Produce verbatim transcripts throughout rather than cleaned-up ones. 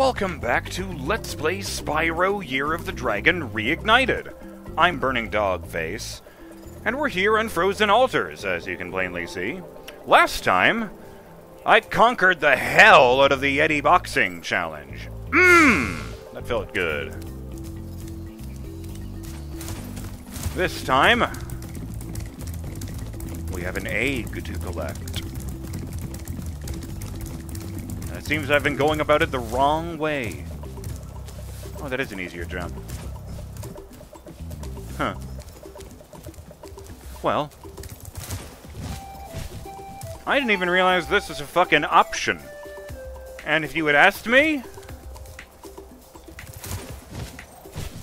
Welcome back to Let's Play Spyro Year of the Dragon Reignited. I'm Burning Dog Face, and we're here on Frozen Altars, as you can plainly see. Last time, I conquered the hell out of the Eddy Boxing Challenge. Mmm! That felt good. This time, we have an egg to collect. It seems I've been going about it the wrong way. Oh, that is an easier jump. Huh. Well. I didn't even realize this is a fucking option. And if you had asked me,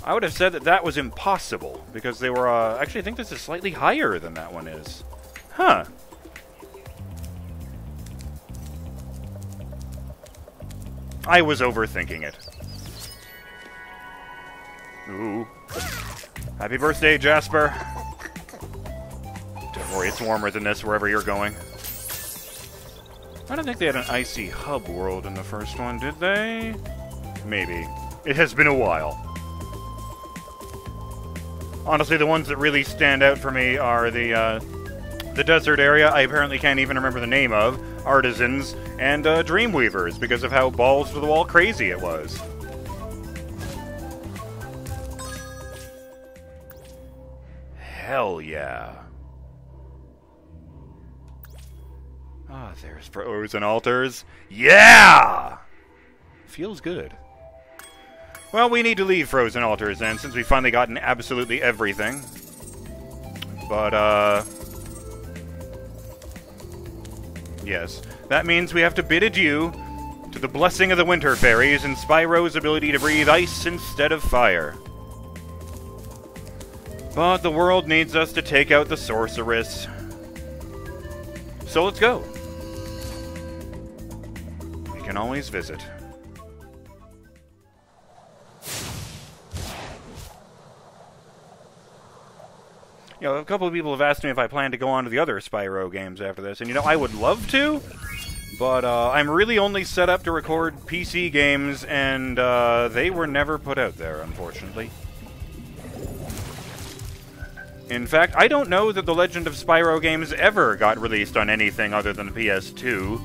I would have said that that was impossible. Because they were, uh... actually, I think this is slightly higher than that one is. Huh. I was overthinking it. Ooh. Happy birthday, Jasper. Don't worry, it's warmer than this wherever you're going. I don't think they had an icy hub world in the first one, did they? Maybe. It has been a while. Honestly, the ones that really stand out for me are the, uh, the desert area I apparently can't even remember the name of, Artisans, and uh, Dreamweavers, because of how balls-to-the-wall crazy it was. Hell yeah. Ah, oh, there's Frozen Altars. Yeah! Feels good. Well, we need to leave Frozen Altars, then, since we've finally gotten absolutely everything. But, uh... yes. That means we have to bid adieu to the blessing of the winter fairies and Spyro's ability to breathe ice instead of fire. But the world needs us to take out the sorceress. So let's go. We can always visit. You know, a couple of people have asked me if I plan to go on to the other Spyro games after this, and you know, I would love to, but uh, I'm really only set up to record P C games, and uh, they were never put out there, unfortunately. In fact, I don't know that the Legend of Spyro games ever got released on anything other than the P S two.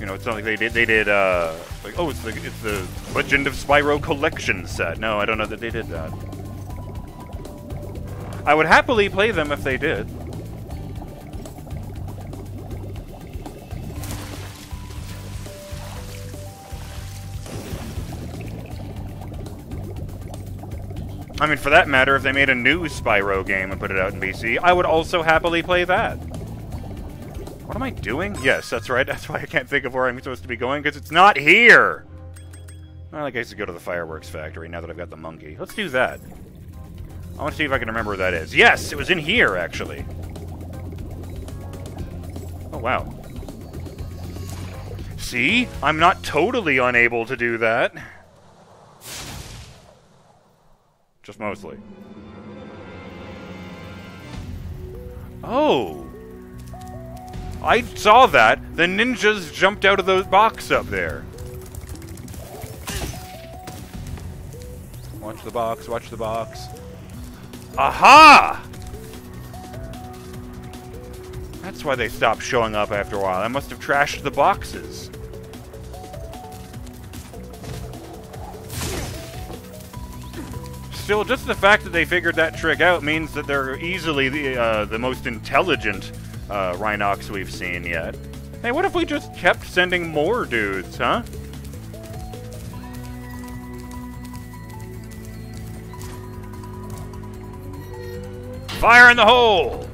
You know, it's not like they did, they did, uh, like, oh, it's the, it's the Legend of Spyro collection set. No, I don't know that they did that. I would happily play them if they did. I mean, for that matter, if they made a new Spyro game and put it out in P C, I would also happily play that. What am I doing? Yes, that's right. That's why I can't think of where I'm supposed to be going, because it's not here! Well, I guess I go to the Fireworks Factory now that I've got the monkey. Let's do that. I want to see if I can remember where that is. Yes! It was in here, actually. Oh, wow. See? I'm not totally unable to do that. Just mostly. Oh! I saw that! The ninjas jumped out of those box up there. Watch the box, watch the box. Aha! That's why they stopped showing up after a while. I must have trashed the boxes. Still, just the fact that they figured that trick out means that they're easily the, uh, the most intelligent uh, Rhinox we've seen yet. Hey, what if we just kept sending more dudes, huh? Fire in the hole!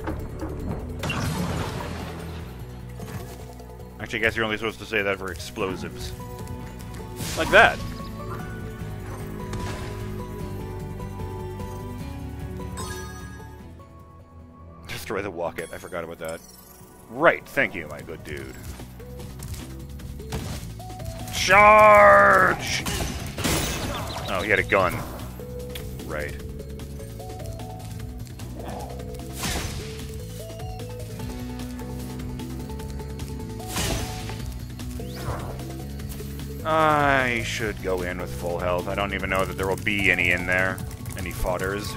Actually, I guess you're only supposed to say that for explosives. Like that. Destroy the rocket. I forgot about that. Right, thank you, my good dude. Charge! Oh, he had a gun. Right. I should go in with full health. I don't even know that there will be any in there. Any fodders.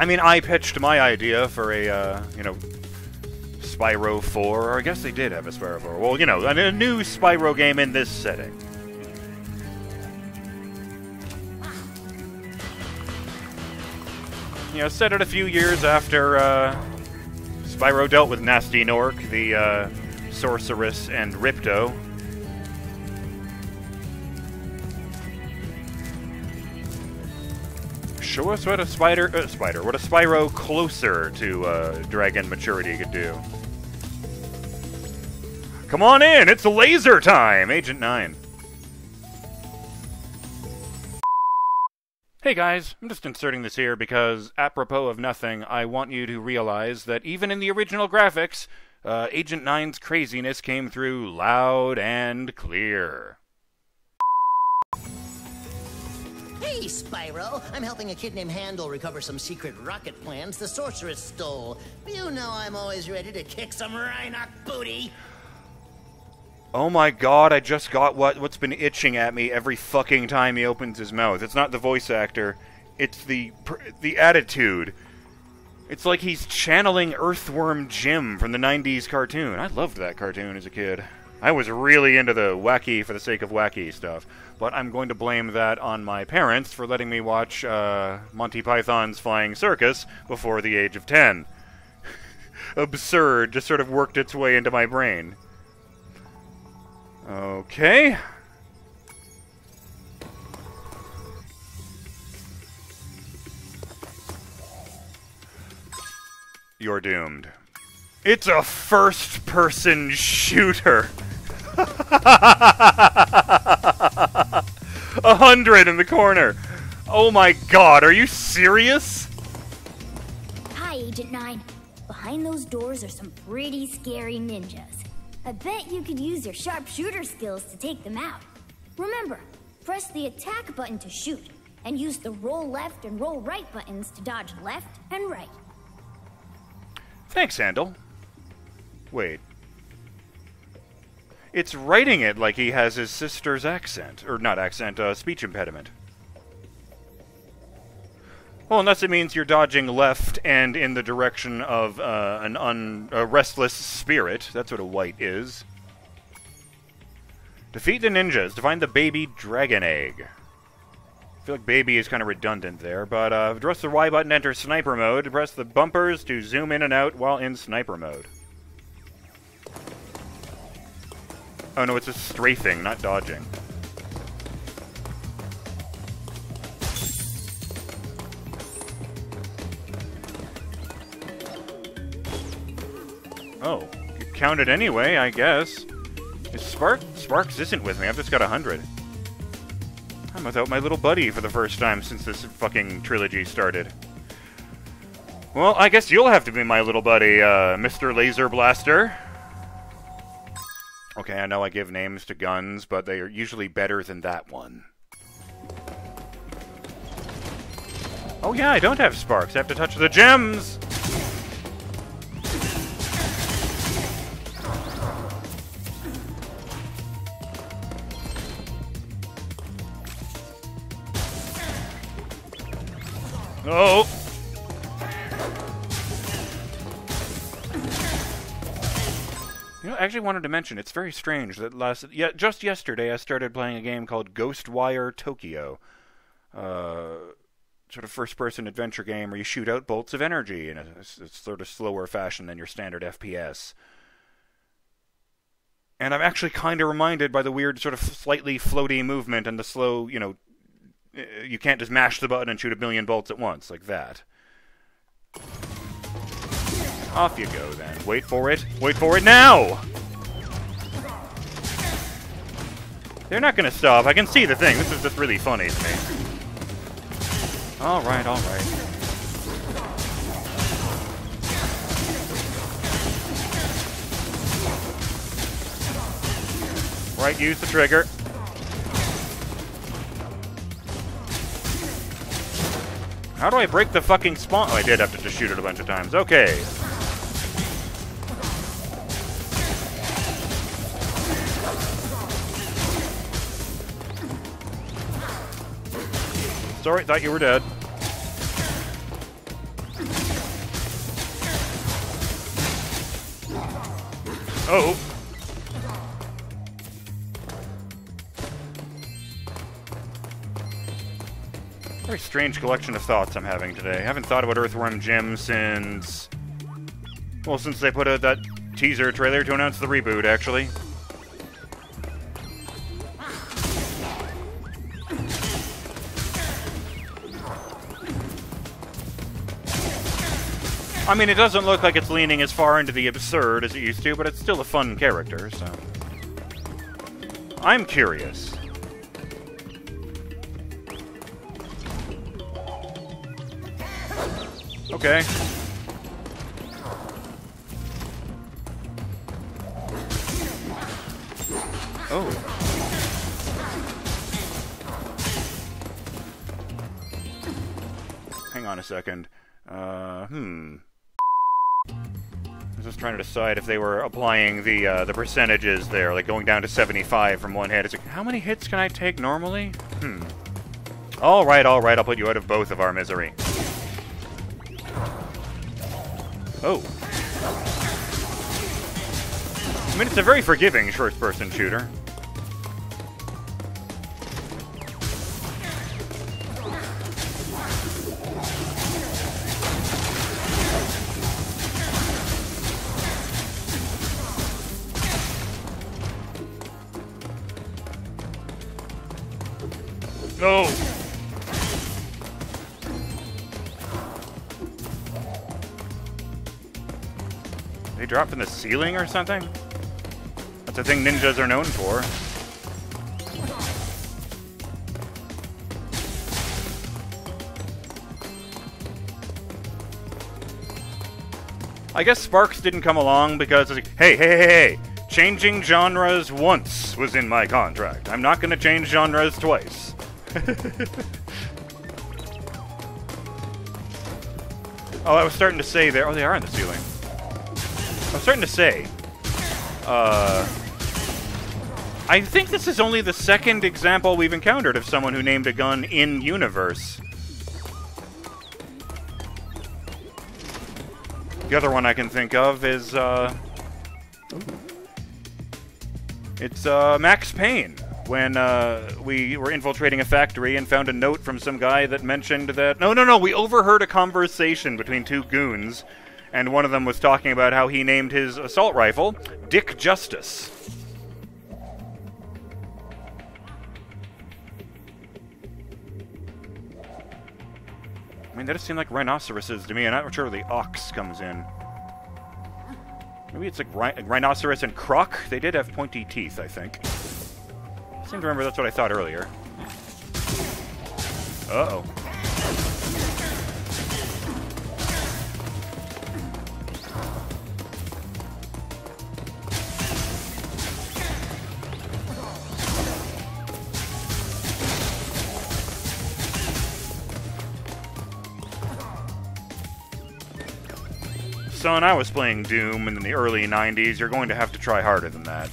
I mean, I pitched my idea for a, uh, you know, Spyro four, or I guess they did have a Spyro four. Well, you know, a new Spyro game in this setting. You know, set it a few years after uh, Spyro dealt with Nasty Nork, the uh, Sorceress, and Ripto. Show us what a spider, uh, spider, what a Spyro closer to uh, Dragon Maturity could do. Come on in, it's laser time, Agent nine. Hey guys, I'm just inserting this here because, apropos of nothing, I want you to realize that even in the original graphics, uh, Agent nine's craziness came through loud and clear. Hey, Spyro! I'm helping a kid named Handel recover some secret rocket plans the sorceress stole. You know I'm always ready to kick some Rhinoch booty! Oh my god, I just got what, what's been itching at me every fucking time he opens his mouth. It's not the voice actor, it's the, the attitude. It's like he's channeling Earthworm Jim from the nineties cartoon. I loved that cartoon as a kid. I was really into the wacky for the sake of wacky stuff, but I'm going to blame that on my parents for letting me watch uh, Monty Python's Flying Circus before the age of ten. Absurd just sort of worked its way into my brain. Okay. You're doomed. It's a first-person shooter. A hundred in the corner. Oh my god, are you serious? Hi, Agent nine. Behind those doors are some pretty scary ninjas. I bet you could use your sharpshooter skills to take them out. Remember, press the attack button to shoot, and use the roll left and roll right buttons to dodge left and right. Thanks, Handel. Wait. It's writing it like he has his sister's accent. Or not accent, uh, speech impediment. Well, unless it means you're dodging left and in the direction of uh, an un a restless spirit. That's what a white is. Defeat the ninjas to find the baby dragon egg. I feel like baby is kind of redundant there, but uh, press the Y button to enter sniper mode. Press the bumpers to zoom in and out while in sniper mode. Oh no, it's just strafing, not dodging. Oh, you counted anyway, I guess. Is Spark Sparks isn't with me. I've just got a hundred. I'm without my little buddy for the first time since this fucking trilogy started. Well, I guess you'll have to be my little buddy, uh, Mister Laser Blaster. Okay, I know I give names to guns, but they are usually better than that one. Oh yeah, I don't have Sparks. I have to touch the gems! Oh! You know, I actually wanted to mention, it's very strange that last... Yeah, just yesterday I started playing a game called Ghostwire Tokyo. Uh, sort of first-person adventure game where you shoot out bolts of energy in a, a sort of slower fashion than your standard F P S. And I'm actually kind of reminded by the weird sort of slightly floaty movement and the slow, you know... You can't just mash the button and shoot a million bolts at once, like that. Off you go, then. Wait for it. Wait for it now! They're not gonna stop. I can see the thing. This is just really funny to me. Alright, alright. Alright, use the trigger. How do I break the fucking spawn? Oh, I did have to just shoot it a bunch of times. Okay. Sorry, thought you were dead. Oh. Very strange collection of thoughts I'm having today. I haven't thought about Earthworm Jim since... Well, since they put out that teaser trailer to announce the reboot, actually. I mean, it doesn't look like it's leaning as far into the absurd as it used to, but it's still a fun character, so... I'm curious. Okay. Oh. Hang on a second. Uh, hmm. I was just trying to decide if they were applying the uh, the percentages there, like going down to seventy-five from one hit. It's like, how many hits can I take normally? Hmm. All right, all right. I'll put you out of both of our misery. Oh. I mean, it's a very forgiving first-person shooter. No! They drop from the ceiling or something? That's a thing ninjas are known for. I guess Sparks didn't come along because it's like, hey, hey, hey, hey, changing genres once was in my contract. I'm not gonna change genres twice. Oh, I was starting to say there. Oh, they are in the ceiling. I was starting to say, uh, I think this is only the second example we've encountered of someone who named a gun in-universe. The other one I can think of is, uh, it's, uh, Max Payne, when, uh, we were infiltrating a factory and found a note from some guy that mentioned that, no, no, no, we overheard a conversation between two goons. And one of them was talking about how he named his assault rifle Dick Justice. I mean, they just seem like rhinoceroses to me. I'm not sure where the ox comes in. Maybe it's like rhin rhinoceros and croc? They did have pointy teeth, I think. I seem to remember that's what I thought earlier. Uh-oh. Son, I was playing Doom in the early nineties. You're going to have to try harder than that.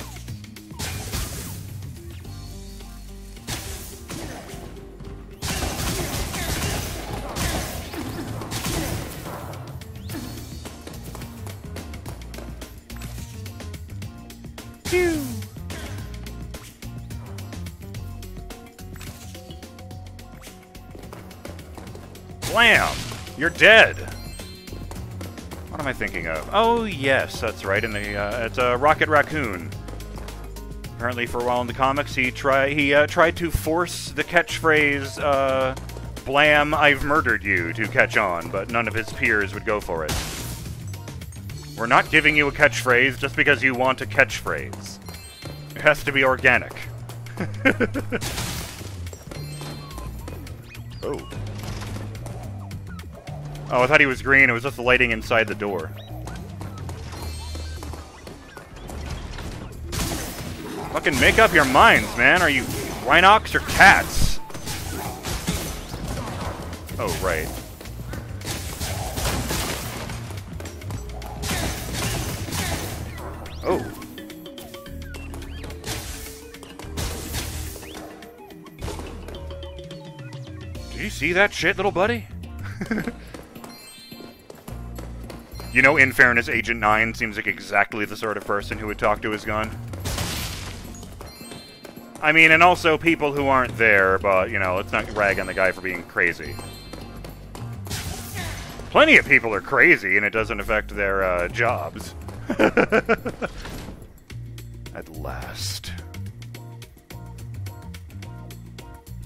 Pew! Blam! You're dead! What am I thinking of? Oh, yes, that's right. In the uh, it's a uh, Rocket Raccoon. Apparently, for a while in the comics, he try he uh, tried to force the catchphrase uh, "Blam, I've murdered you" to catch on, but none of his peers would go for it. We're not giving you a catchphrase just because you want a catchphrase. It has to be organic. Oh. Oh, I thought he was green. It was just the lighting inside the door. Fucking make up your minds, man. Are you Rhinox or cats? Oh, right. Oh. Do you see that shit, little buddy? You know, in fairness, Agent nine seems like exactly the sort of person who would talk to his gun. I mean, and also people who aren't there, but, you know, let's not rag on the guy for being crazy. Plenty of people are crazy, and it doesn't affect their, uh, jobs. At last.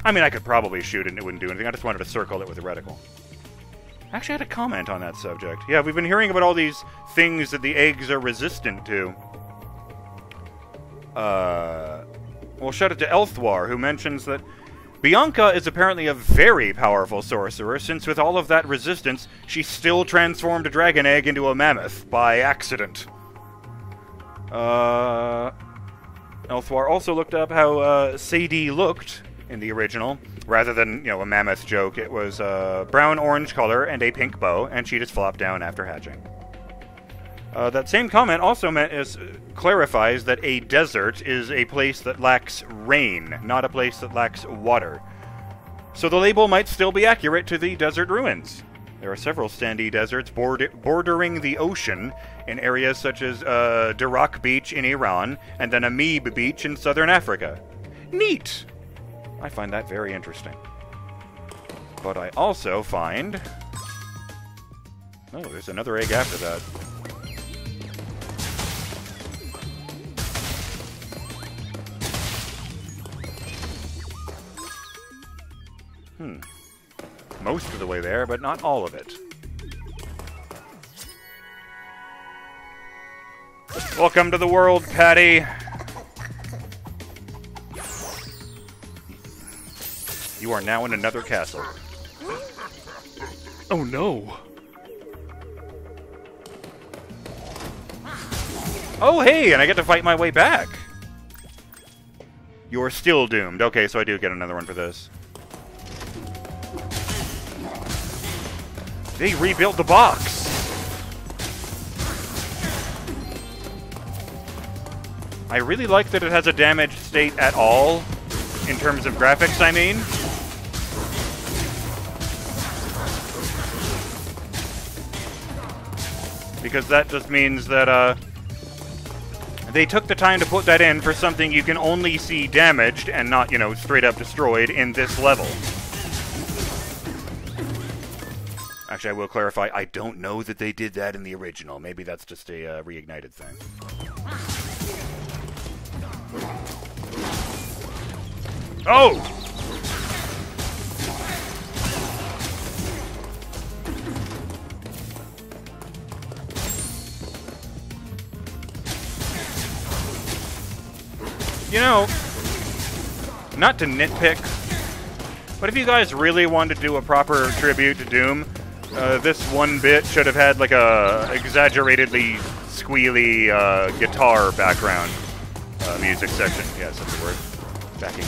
I mean, I could probably shoot it and it wouldn't do anything. I just wanted to circle it with a reticle. I actually had a comment on that subject. Yeah, we've been hearing about all these things that the eggs are resistant to. Uh... Well, shout out to Elthwar, who mentions that Bianca is apparently a very powerful sorcerer, since with all of that resistance, she still transformed a dragon egg into a mammoth by accident. Uh, Elthwar also looked up how uh, Sadie looked in the original. Rather than, you know, a mammoth joke, it was a brown-orange color and a pink bow, and she just flopped down after hatching. Uh, that same comment also meant is, uh, clarifies that a desert is a place that lacks rain, not a place that lacks water. So the label might still be accurate to the desert ruins. There are several sandy deserts border bordering the ocean in areas such as uh, Dirac Beach in Iran and then Amib Beach in southern Africa. Neat! I find that very interesting. But I also find... Oh, there's another egg after that. Hmm. Most of the way there, but not all of it. Welcome to the world, Patty! You are now in another castle. Oh no! Oh hey, and I get to fight my way back! You're still doomed. Okay, so I do get another one for this. They rebuilt the box! I really like that it has a damaged state at all, in terms of graphics, I mean. Because that just means that, uh... they took the time to put that in for something you can only see damaged, and not, you know, straight up destroyed in this level. Actually, I will clarify, I don't know that they did that in the original. Maybe that's just a uh, reignited thing. Oh! You know, not to nitpick, but if you guys really wanted to do a proper tribute to Doom, Uh, this one bit should have had, like, a exaggeratedly squealy, uh, guitar background. Uh, music section. Yes, that's the word. Backing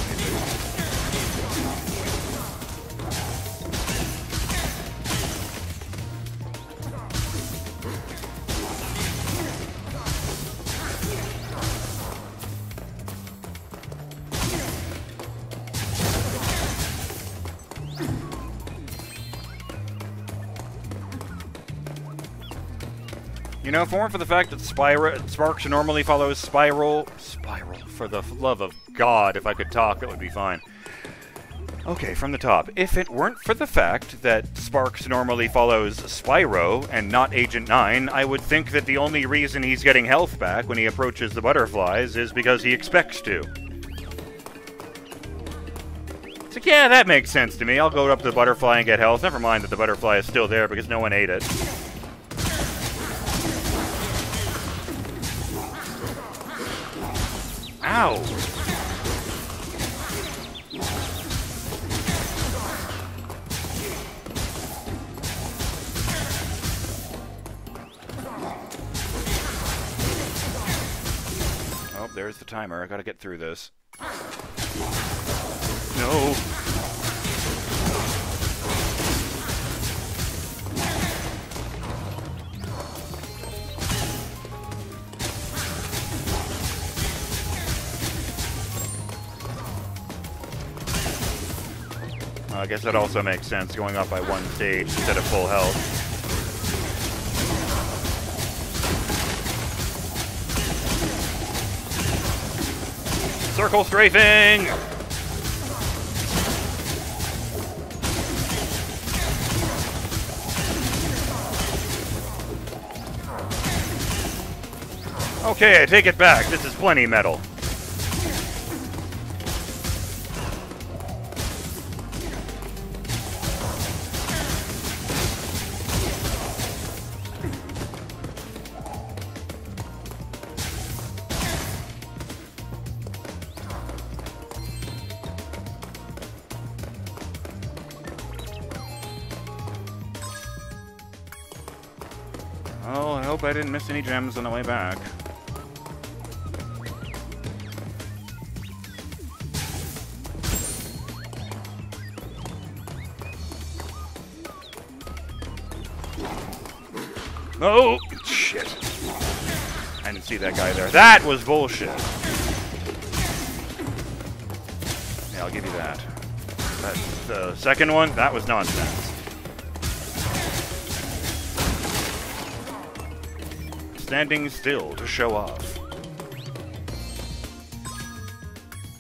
You know, if it weren't for the fact that Spyro, Sparks normally follows Spiral... Spiral, for the love of God, if I could talk, it would be fine. Okay, from the top. If it weren't for the fact that Sparks normally follows Spyro, and not Agent nine, I would think that the only reason he's getting health back when he approaches the butterflies is because he expects to. It's like, yeah, that makes sense to me. I'll go up to the butterfly and get health. Never mind that the butterfly is still there because no one ate it. Ow! Oh, there's the timer. I gotta get through this. No! I guess that also makes sense, going up by one stage instead of full health. Circle strafing! Okay, I take it back. This is plenty metal. Oh, I hope I didn't miss any gems on the way back. Oh, shit. I didn't see that guy there. That was bullshit. Yeah, I'll give you that. That's the second one, that was nonsense. Standing still to show off.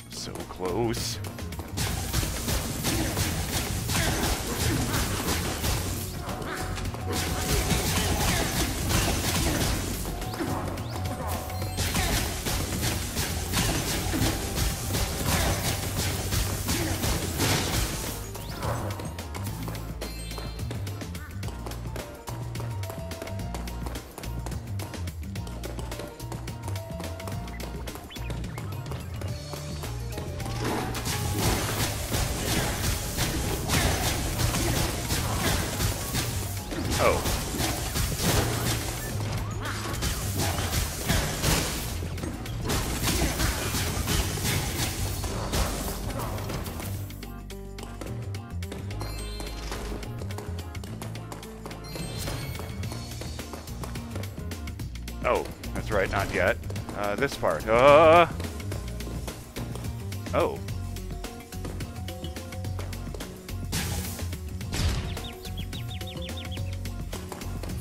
So close. Oh, that's right, not yet. Uh, this part. Uh... Oh.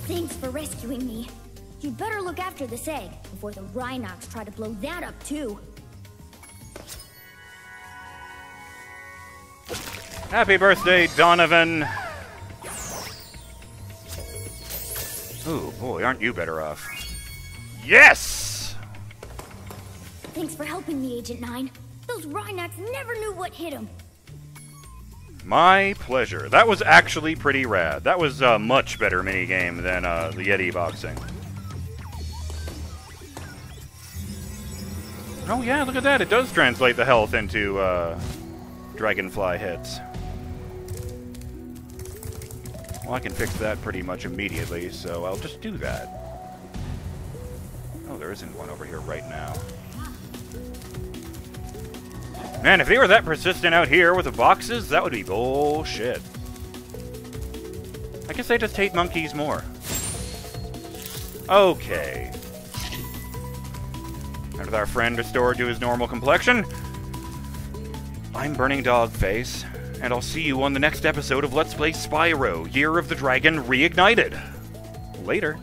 Thanks for rescuing me. You'd better look after this egg before the Rhinox try to blow that up, too. Happy birthday, Donovan! Ooh, boy, aren't you better off? Yes! Thanks for helping me, Agent nine. Those Rhinox never knew what hit them. My pleasure. That was actually pretty rad. That was a much better minigame than uh, the Eddy Boxing. Oh yeah, look at that. It does translate the health into uh, dragonfly hits. Well, I can fix that pretty much immediately, so I'll just do that. Oh, there isn't one over here right now. Man, if they were that persistent out here with the boxes, that would be bullshit. I guess I just hate monkeys more. Okay. And with our friend restored to his normal complexion, I'm Burning Dog Face, and I'll see you on the next episode of Let's Play Spyro Year of the Dragon Reignited. Later.